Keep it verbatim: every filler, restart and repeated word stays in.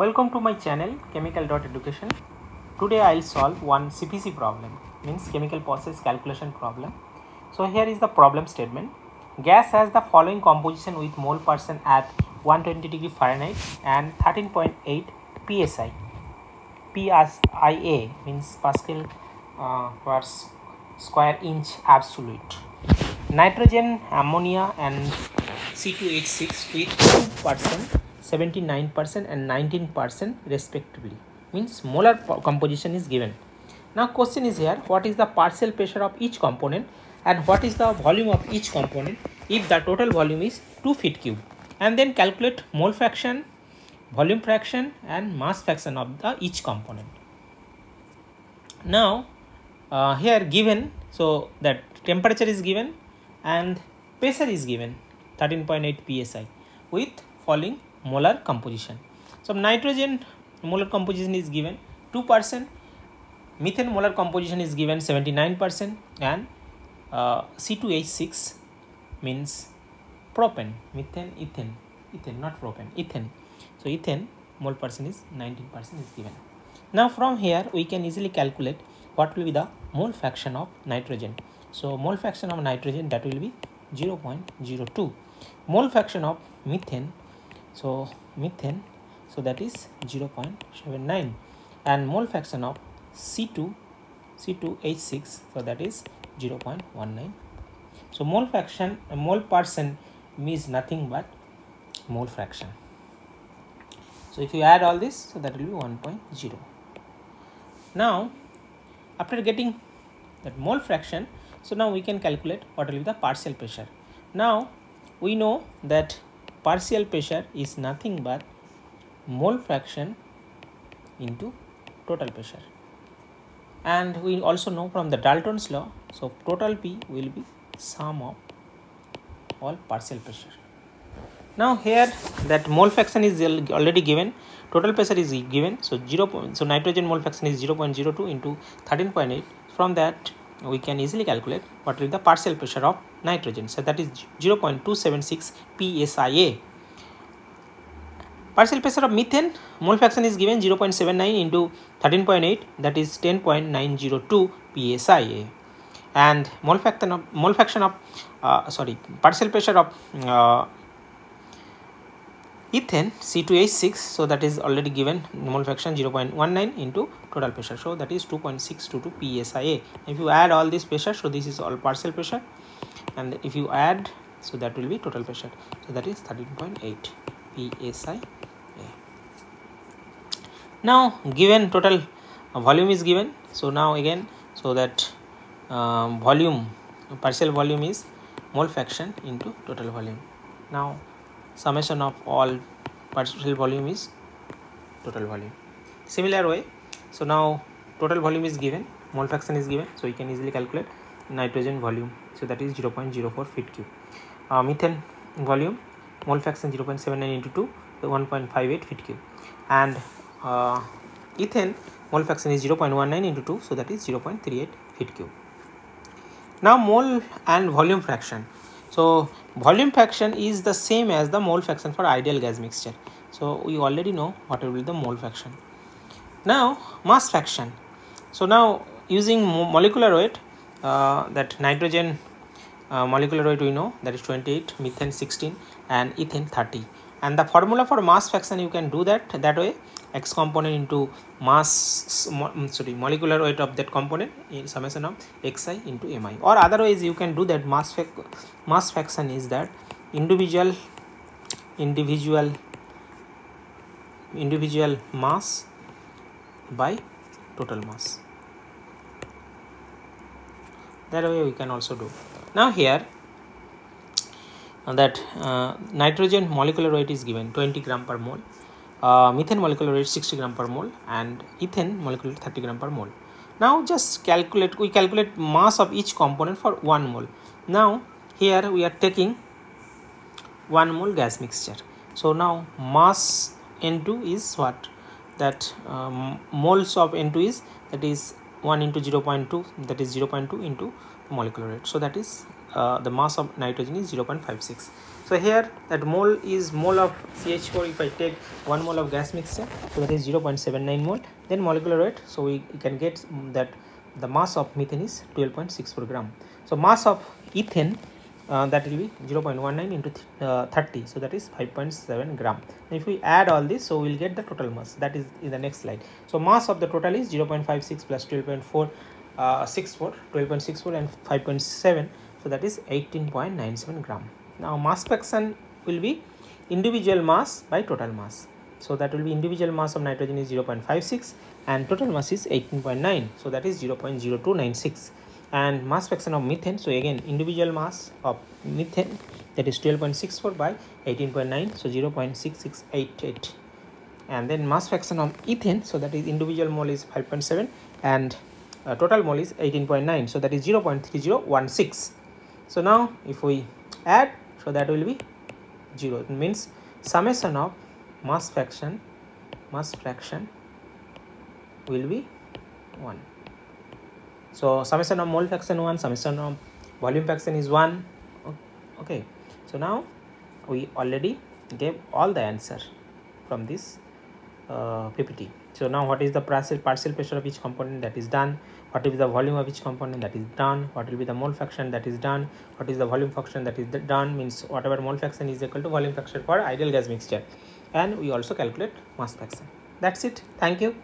Welcome to my channel chemical dot education. Today I'll solve one C P C problem, means chemical process calculation problem. So here is the problem statement. Gas has the following composition with mole percent at one hundred twenty degree Fahrenheit and thirteen point eight P S I. P S I A means Pascal uh, per square inch absolute. Nitrogen, ammonia and C two H six with two percent, seventy-nine percent and nineteen percent respectively, means molar composition is given. Now question is here, what is the partial pressure of each component and what is the volume of each component if the total volume is two feet cube, and then calculate mole fraction, volume fraction and mass fraction of the each component. Now uh, here given, so that temperature is given and pressure is given thirteen point eight P S I with following molar composition. So nitrogen molar composition is given two percent, methane molar composition is given seventy-nine percent and uh, C two H six means propane, methane, ethane, ethane not propane, ethane. So ethane mole percent is nineteen percent is given. Now from here we can easily calculate what will be the mole fraction of nitrogen. So mole fraction of nitrogen, that will be zero point zero two. Mole fraction of methane, so methane, so that is zero point seven nine, and mole fraction of C two H six, so that is zero point one nine. So mole fraction, mole percent means nothing but mole fraction. So if you add all this, so that will be one point zero. Now after getting that mole fraction, so now we can calculate what will be the partial pressure. Now we know that partial pressure is nothing but mole fraction into total pressure, and we also know from the Dalton's law, so total P will be sum of all partial pressure. Now here that mole fraction is already given, total pressure is given, so zero. So nitrogen mole fraction is zero point zero two into thirteen point eight. From that we can easily calculate what will be the partial pressure of nitrogen, so that is zero point two seven six P S I A. Partial pressure of methane, mole fraction is given zero point seven nine into thirteen point eight, that is ten point nine zero two P S I A, and mole fraction of mole fraction of uh, sorry partial pressure of uh, ethane, C two H six, so that is already given mole fraction zero point one nine into total pressure, so that is two point six two two P S I A. If you add all this pressure, so this is all partial pressure, and if you add, so that will be total pressure, so that is thirteen point eight P S I A. Now given total uh, volume is given, so now again, so that uh, volume, partial volume is mole fraction into total volume. Now summation of all partial volume is total volume. Similar way, so now total volume is given, mole fraction is given, so you can easily calculate nitrogen volume, so that is zero point zero four feet cube. Uh, methane volume, mole fraction zero point seven nine into two, so one point five eight feet cube, and uh, ethane mole fraction is zero point one nine into two, so that is zero point three eight feet cube. Now mole and volume fraction. So volume fraction is the same as the mole fraction for ideal gas mixture, so we already know what will be the mole fraction. Now mass fraction, so now using molecular weight, uh, that nitrogen uh, molecular weight we know, that is twenty-eight, methane sixteen and ethane thirty, and the formula for mass fraction you can do that that way, x component into mass sorry molecular weight of that component in summation of xi into mi, or otherwise you can do that mass fac mass fraction is that individual individual individual mass by total mass, that way we can also do. Now here that uh, nitrogen molecular weight is given twenty gram per mole, Uh, methane molecular weight sixty gram per mole and ethane molecular weight thirty gram per mole. Now just calculate, we calculate mass of each component for one mole. Now here we are taking one mole gas mixture, so now mass N two is what, that um, moles of N two is, that is one into zero point two, that is zero point two into molecular weight, so that is uh, the mass of nitrogen is zero point five six. So here that mole is mole of C H four. If I take one mole of gas mixture, so that is zero point seven nine mole, then molecular weight, so we can get that the mass of methane is twelve point six four gram. So mass of ethane, uh, that will be zero point one nine into th uh, thirty, so that is five point seven gram. And if we add all this, so we will get the total mass, that is in the next slide. So mass of the total is zero point five six plus twelve point four uh, six four, twelve point six four and five point seven, so that is eighteen point nine seven gram. Now mass fraction will be individual mass by total mass. So that will be individual mass of nitrogen is zero point five six and total mass is eighteen point nine, so that is zero point zero two nine six. And mass fraction of methane, so again individual mass of methane, that is twelve point six four by eighteen point nine, so zero point six six eight eight. And then mass fraction of ethane, so that is individual mole is five point seven and uh, total mole is eighteen point nine, so that is zero point three zero one six. So now if we add, so that will be zero. It means summation of mass fraction mass fraction will be one. So summation of mole fraction one, summation of volume fraction is one. Okay, so now we already gave all the answer from this uh, P P T. So now what is the partial partial pressure of each component, that is done. What is the volume of each component, that is done. What will be the mole fraction, that is done. What is the volume fraction, that is done, means whatever mole fraction is equal to volume fraction for ideal gas mixture. And we also calculate mass fraction. That's it. Thank you.